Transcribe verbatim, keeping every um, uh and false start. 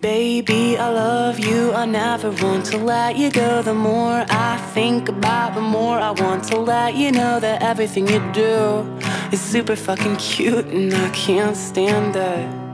Baby, I love you, I never want to let you go. The more I think about, the more I want to let you know that everything you do is super fucking cute, and I can't stand it.